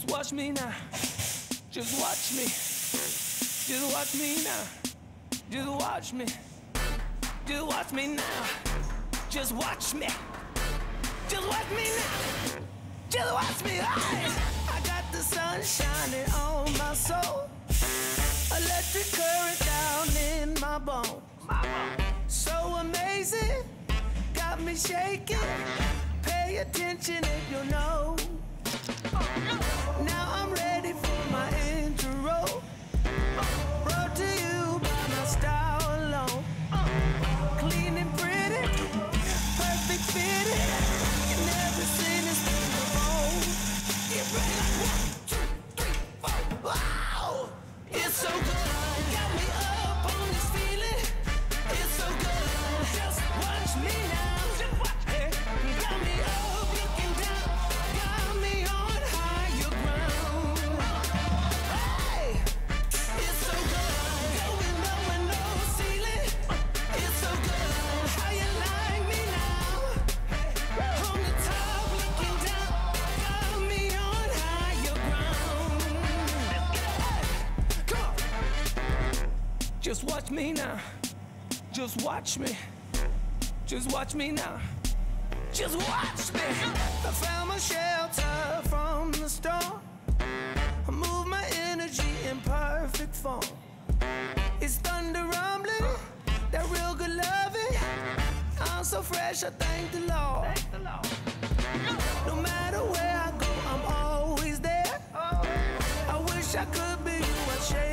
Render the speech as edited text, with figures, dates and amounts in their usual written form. Just watch me now. Just watch me. Just watch me now. Just watch me. Just watch me now. Just watch me. Just watch me now. Just watch me. I got the sun shining on my soul. Electric current down in my bones. So amazing, got me shaking. Pay attention if you know. Now I'm ready for my intro. Brought to you by my style alone. Clean and pretty, perfect fitting. You never seen this thing before. Get ready like 1, 2, 3, 4. Wow, it's so good. Got me up on this feeling. It's so good. Just watch me now. Just watch me. Got me up, looking down. Got me on higher ground. Hey, it's so good. Going low and no ceiling. It's so good. How you like me now? On the top, looking down. Got me on higher ground. Let's go. Hey, come on. Just watch me now. Just watch me. Just watch me now. Just watch me. I found my shelter from the storm. I move my energy in perfect form. It's thunder rumbling, that real good loving. I'm so fresh, I thank the Lord. No matter where I go, I'm always there. I wish I could be you.